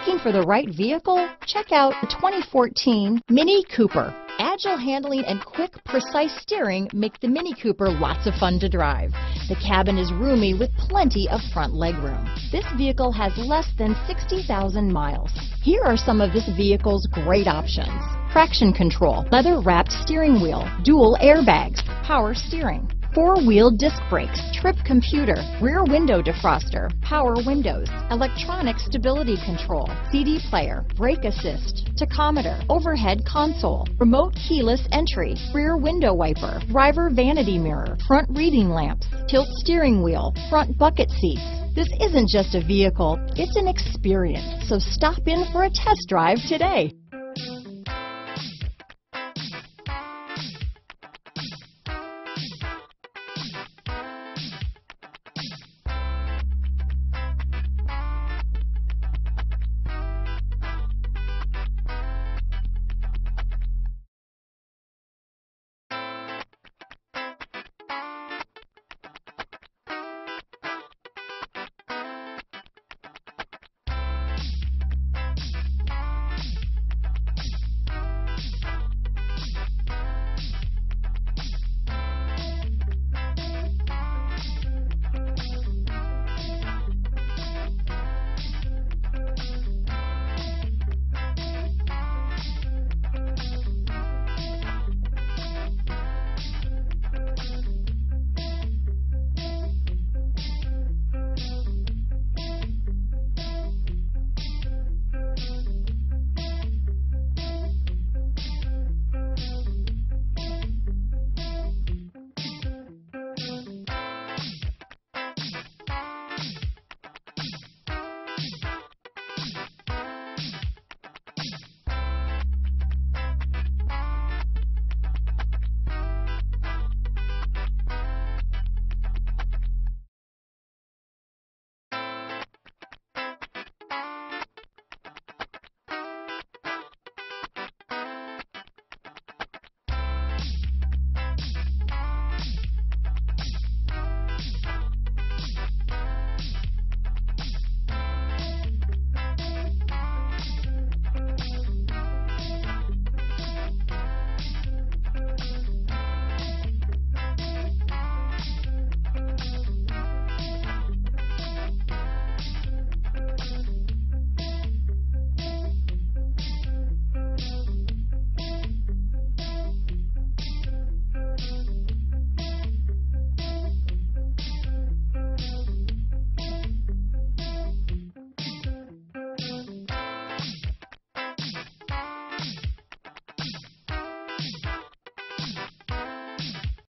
Looking for the right vehicle? Check out the 2014 Mini Cooper. Agile handling and quick, precise steering make the Mini Cooper lots of fun to drive. The cabin is roomy with plenty of front legroom. This vehicle has less than 60,000 miles. Here are some of this vehicle's great options: traction control, leather-wrapped steering wheel, dual airbags, power steering, four-wheel disc brakes, trip computer, rear window defroster, power windows, electronic stability control, CD player, brake assist, tachometer, overhead console, remote keyless entry, rear window wiper, driver vanity mirror, front reading lamps, tilt steering wheel, front bucket seats. This isn't just a vehicle, it's an experience. So stop in for a test drive today.